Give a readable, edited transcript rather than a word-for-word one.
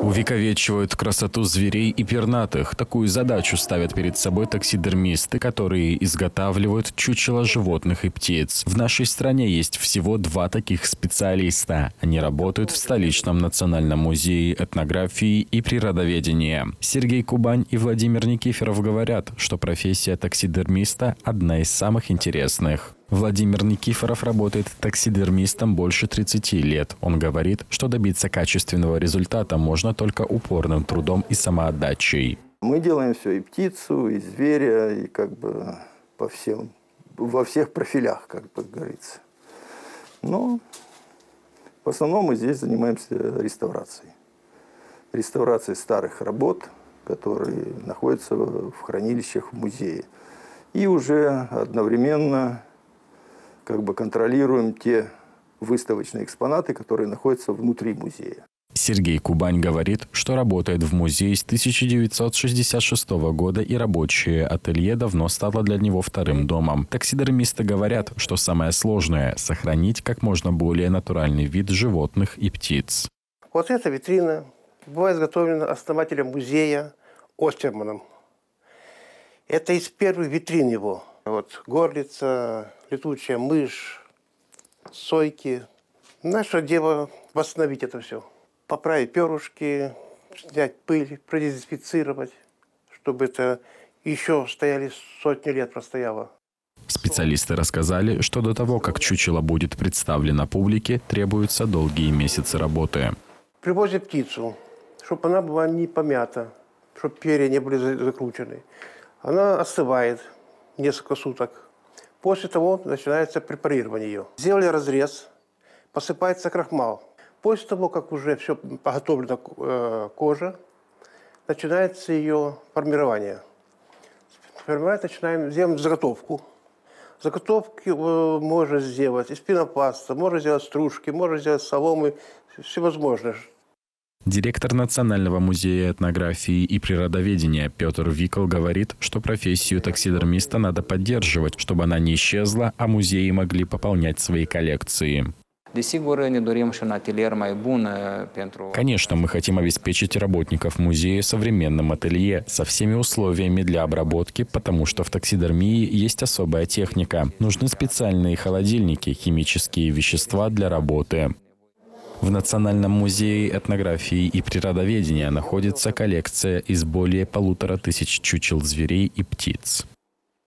Увековечивают красоту зверей и пернатых. Такую задачу ставят перед собой таксидермисты, которые изготавливают чучела животных и птиц. В нашей стране есть всего 2 таких специалиста. Они работают в столичном Национальном музее этнографии и природоведения. Сергей Кубань и Владимир Никифоров говорят, что профессия таксидермиста одна из самых интересных. Владимир Никифоров работает таксидермистом больше 30 лет. Он говорит, что добиться качественного результата можно только упорным трудом и самоотдачей. Мы делаем все, и птицу, и зверя, и как бы во всех профилях, как говорится. Но в основном мы здесь занимаемся реставрацией. Реставрацией старых работ, которые находятся в хранилищах в музее. И уже одновременно как бы контролируем те выставочные экспонаты, которые находятся внутри музея. Сергей Кубань говорит, что работает в музее с 1966 года, и рабочее ателье давно стало для него вторым домом. Таксидермисты говорят, что самое сложное – сохранить как можно более натуральный вид животных и птиц. Вот эта витрина была изготовлена основателем музея Остерманом. Это из первых витрин его. Вот горлица, летучая мышь, сойки. Наше дело восстановить это все. Поправить перышки, снять пыль, продезинфицировать, чтобы это еще стояли сотни лет простояло. Специалисты рассказали, что до того, как чучело будет представлено публике, требуются долгие месяцы работы. Привозят птицу, чтобы она была не помята, чтобы перья не были закручены. Она остывает несколько суток. После того начинается препарирование ее. Сделали разрез, посыпается крахмал. После того, как уже все подготовлена кожа, начинается ее формирование. Формировать начинаем, делаем заготовку. Заготовки можно сделать из пенопласта, можно сделать стружки, можно сделать соломы, всевозможное. Директор Национального музея этнографии и природоведения Петр Викл говорит, что профессию таксидермиста надо поддерживать, чтобы она не исчезла, а музеи могли пополнять свои коллекции. Конечно, мы хотим обеспечить работников музея современным ателье со всеми условиями для обработки, потому что в таксидермии есть особая техника. Нужны специальные холодильники, химические вещества для работы. В Национальном музее этнографии и природоведения находится коллекция из более 1500 чучел зверей и птиц.